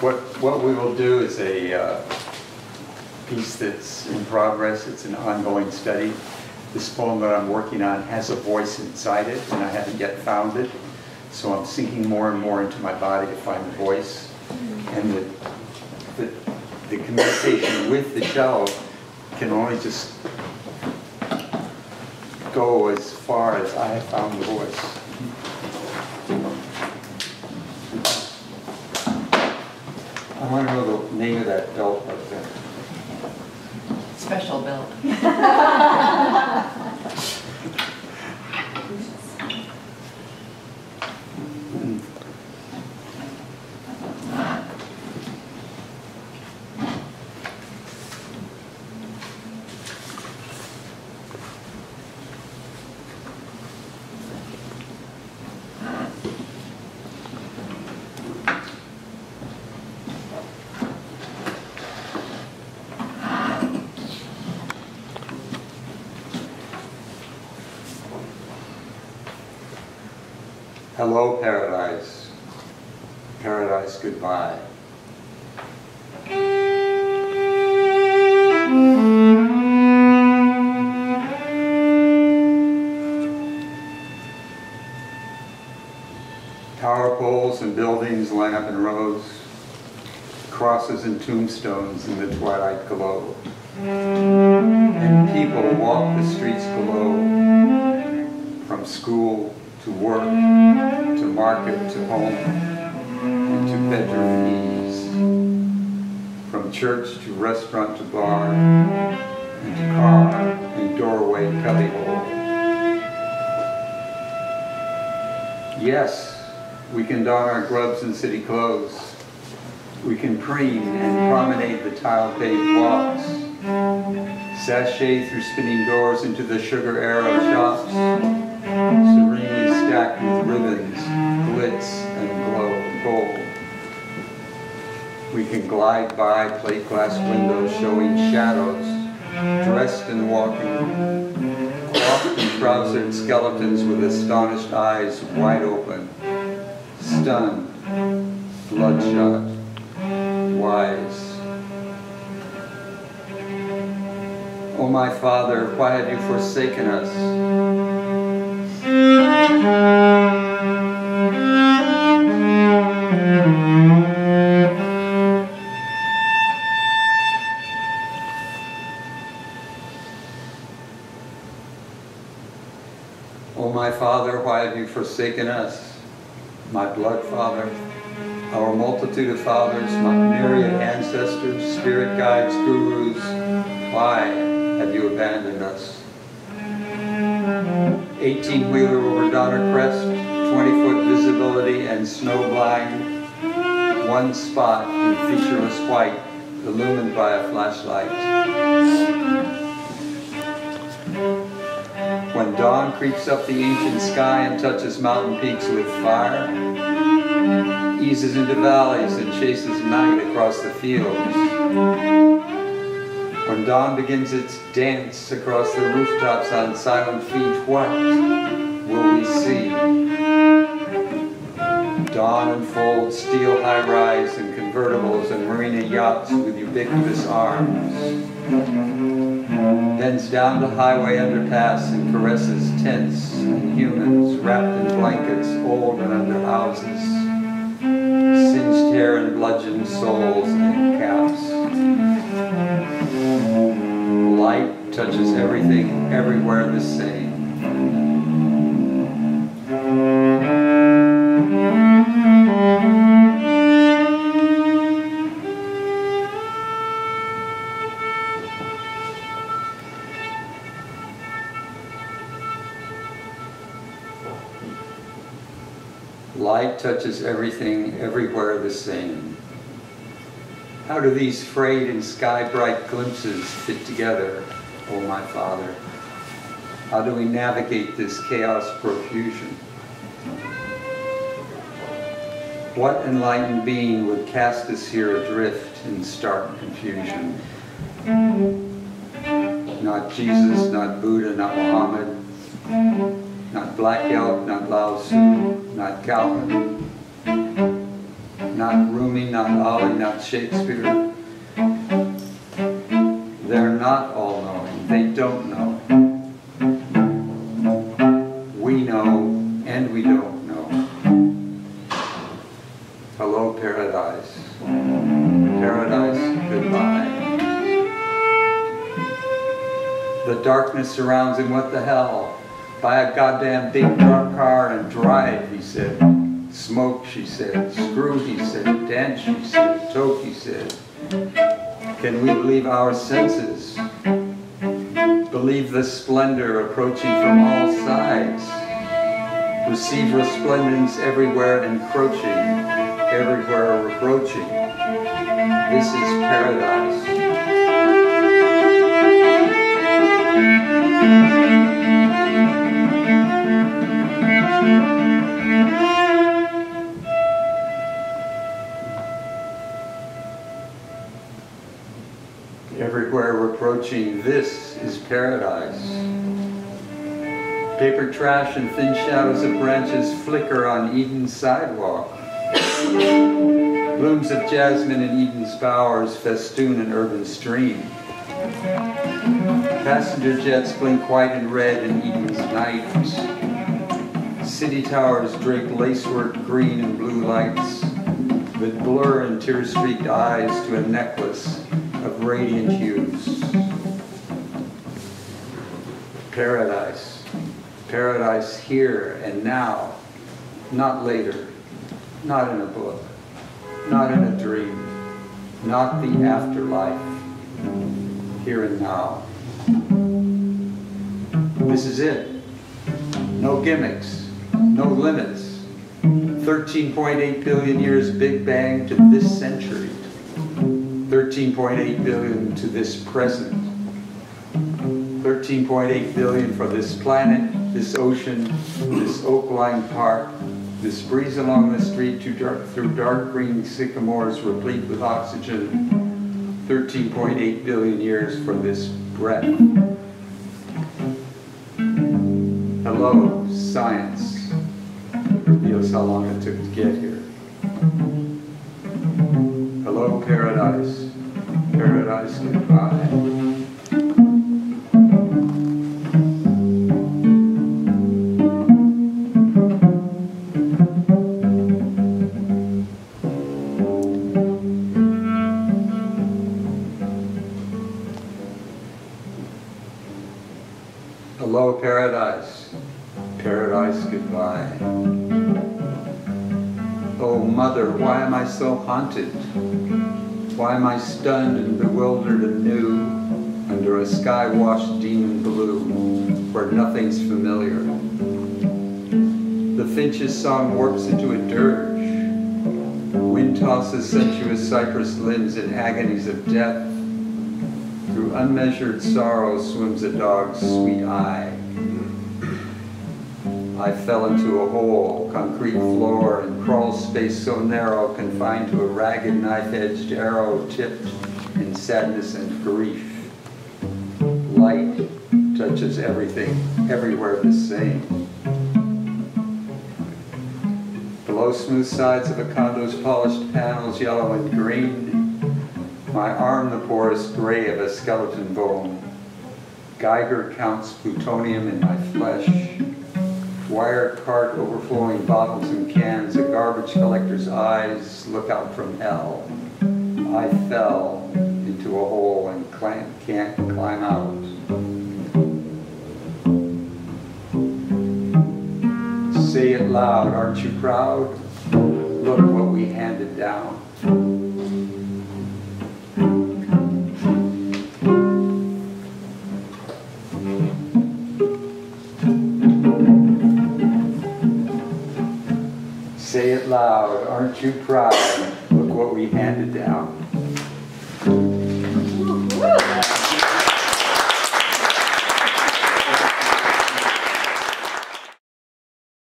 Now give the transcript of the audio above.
What we will do is a piece that's in progress. It's an ongoing study. This poem that I'm working on has a voice inside it, and I haven't yet found it. So I'm sinking more and more into my body to find the voice. And the communication with the shell can only just go as far as I have found the voice. I want to know the name of that belt right there. Special belt. Hello, paradise. Paradise, goodbye. Tower poles and buildings line up in rows, crosses and tombstones in the twilight glow, and people walk the streets below, from school to work, to market, to home, and to bedroom ease. From church to restaurant to bar, and to car, and doorway cubbyhole. Yes, we can don our gloves and city clothes. We can preen and promenade the tile-paved walks, sashay through spinning doors into the sugar arrow shops, serenely stacked with ribbons, glitz, and gold. We can glide by plate glass windows showing shadows, dressed and walking, cloth and trousered skeletons with astonished eyes wide open, stunned, bloodshot, wise. O my Father, why have you forsaken us? O my Father, why have you forsaken us? My blood father, our multitude of fathers, my myriad ancestors, spirit guides, gurus, why have you abandoned us? 18-wheeler over Donner Crest, 20-foot visibility and snow blind, one spot in featureless white, illumined by a flashlight. When dawn creeps up the ancient sky and touches mountain peaks with fire, eases into valleys and chases night across the fields. When dawn begins its dance across the rooftops on silent feet, what will we see? Dawn unfolds steel high-rise and convertibles and marina yachts with ubiquitous arms, bends down the highway underpass and caresses tents and humans wrapped in blankets, old and under houses, singed hair and bludgeoned souls and caps. Light touches everything, everywhere the same. Light touches everything, everywhere the same. How do these frayed and sky-bright glimpses fit together, O my Father? How do we navigate this chaos profusion? What enlightened being would cast us here adrift in stark confusion? Not Jesus, not Buddha, not Muhammad, not Black Elk, not Lao Tzu, not Calvin. not Rumi, not Ali, not Shakespeare. They're not all-knowing. They don't know. We know and we don't know. Hello, paradise. Paradise, goodbye. The darkness surrounds him. What the hell? Buy a goddamn big dark car and drive, he said. Smoke, she said. Screw, he said. Dance, she said. Toke, he said. Can we believe our senses? Believe the splendor approaching from all sides. Receive resplendence everywhere encroaching, everywhere reproaching. This is paradise. Everywhere reproaching, this is paradise. Paper trash and thin shadows of branches flicker on Eden's sidewalk. Blooms of jasmine in Eden's bowers festoon an urban stream. Passenger jets blink white and red in Eden's night. City towers drape lacework green and blue lights that blur in tear-streaked eyes to a necklace of radiant hues. Paradise. Paradise here and now. Not later. Not in a book. Not in a dream. Not the afterlife. Here and now. This is it. No gimmicks. No limits. 13.8 billion years Big Bang to this century. 13.8 billion to this present, 13.8 billion for this planet, this ocean, this oak-lined park, this breeze along the street through dark green sycamores replete with oxygen, 13.8 billion years for this breath. Hello, science. Reveals how long it took to get here. Hello, paradise. Paradise, goodbye. Hello, paradise. Paradise, goodbye. Oh, mother, why am I so haunted? Why am I stunned and bewildered anew under a sky-washed demon blue where nothing's familiar? The finch's song warps into a dirge. Wind tosses sensuous cypress limbs in agonies of death. Through unmeasured sorrow swims a dog's sweet eye. I fell into a hole, concrete floor, and crawl space so narrow, confined to a ragged knife-edged arrow tipped in sadness and grief. Light touches everything, everywhere the same. Below smooth sides of a condo's polished panels, yellow and green, my arm the porous gray of a skeleton bone. Geiger counts plutonium in my flesh. Wired cart overflowing bottles and cans, a garbage collector's eyes look out from hell. I fell into a hole and can't climb out. Say it loud, aren't you proud? Look what we handed down. Say it loud, aren't you proud? Look what we handed down.